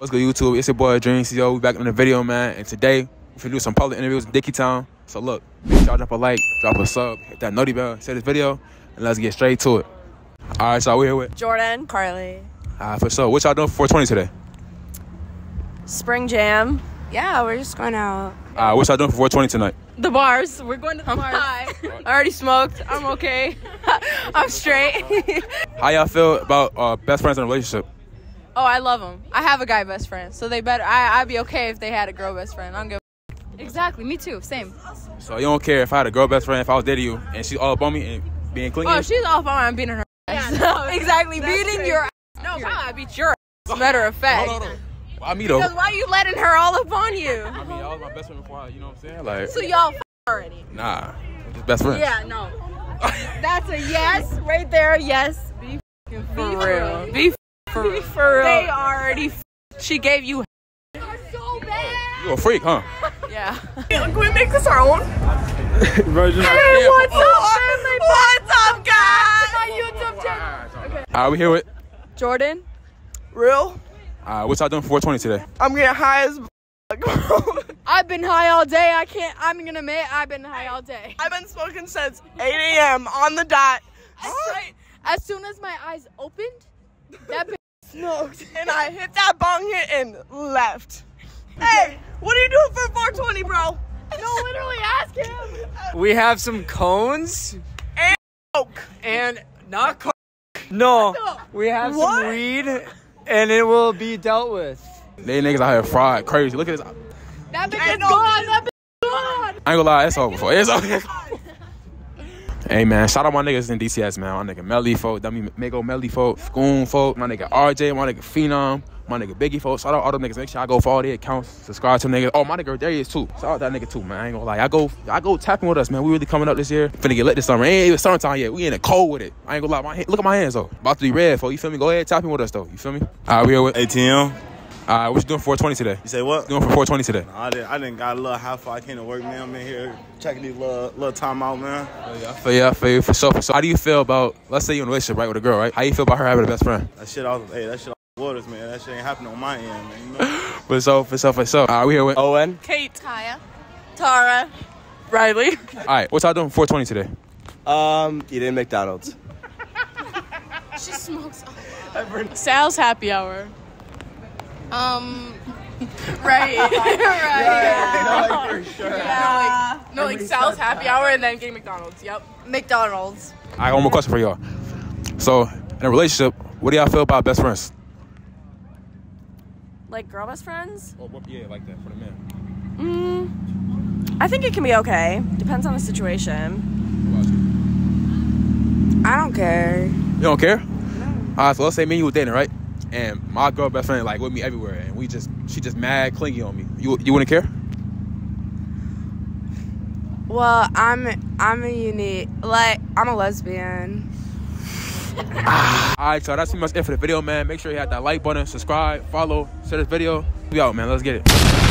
What's good, YouTube? It's your boy DreamCEO. We back in the video, man. And today we're gonna do some public interviews in Dinkytown. So look, make sure y'all drop a like, drop a sub, hit that noty bell, share this video, and let's get straight to it. All right, so we're here with Jordan, Carly. For sure. What y'all doing for 420 today? Spring Jam. Yeah, we're just going out. What y'all doing for 420 tonight? The bars. We're going to the bars. High. I already smoked. I'm okay. I'm straight. How y'all feel about best friends in a relationship? Oh, I love them. I have a guy best friend, so they better. I'd be okay if they had a girl best friend. I don't give a f. Exactly. Me too. Same. So you don't care if I had a girl best friend, if I was dating you, and she's all up on me and being clingy? Oh, she's all up on me and beating her ass. Yeah, no, exactly. Beating crazy. Your ass. No, I beat your ass. Matter of fact. Hold on. Why me, though? Because why you letting her all up on you? I mean, I was my best friend before, you know what I'm saying? Like. So y'all f already? Nah. Just best friends. Yeah, no. That's a yes right there. Yes. Be f***ing for real. Be f***ing. For real. They already she gave you are so bad. You a freak, huh? Yeah. Can we make this our own? Version. Hey, what's up, guys? It's my YouTube channel. Okay. We here with Jordan. Real. What y'all doing for 420 today? I'm getting high as I've been high all day. I can't. I'm gonna admit I've been high all day. I've been smoking since 8 a.m. on the dot. As soon as my eyes opened, that bitch smoked, and I hit that bong hit and left. Hey, what are you doing for 420, bro? No, literally ask him. We have some cones and coke, and not coke. No, we have some weed, and it will be dealt with. They niggas out here fried crazy. Look at this. That bitch is gone. That bitch is gone. I ain't gonna lie, it's over for. It's over. Hey man, shout out my niggas in DCS, man. My nigga Melly folk, Mego Melly folk, Schoon folk, my nigga RJ, my nigga Phenom, my nigga Biggie folk. Shout out all them niggas. Make sure I go follow their accounts, subscribe to them niggas. Oh, my nigga Darius too. Shout out that nigga too, man. I ain't gonna lie. I go tapping with us, man. We really coming up this year. Finna get lit this summer. Ain't even summertime yet. We in the cold with it. I ain't gonna lie. Look at my hands though. About to be red, folk. You feel me? Go ahead, tapping with us though. You feel me? Alright, we here with ATM. What you doing for 420 today? You say what? Doing for 420 today? Nah, I didn't got a little high five. I came to work, man. I'm in here checking these little time out, man. I feel you. For sure. How do you feel about, let's say you're in a relationship, right, with a girl, right? How you feel about her having a best friend? That shit all waters, man. That shit ain't happening on my end, man. You know? For sure. All right, we here with Owen, Kate, Kaya, Tara, Riley. All right, what y'all doing for 420 today? Eating McDonald's. She smokes all night. Sal's happy hour. Right. No, for sure. Yeah. No, like Sal's happy hour and then getting McDonald's. Yep. McDonald's. I got one more question for y'all. So, in a relationship, what do y'all feel about best friends? Like girl best friends? Or what, yeah, like that for the man. I think it can be okay. Depends on the situation. I don't care. You don't care? No. All right, so let's say me and you were dating, right? And my girl best friend like with me everywhere, and she just mad clingy on me. You wouldn't care? Well, I'm a lesbian. Alright, so that's pretty much it for the video, man. Make sure you hit that like button, subscribe, follow, share this video. We out, man. Let's get it.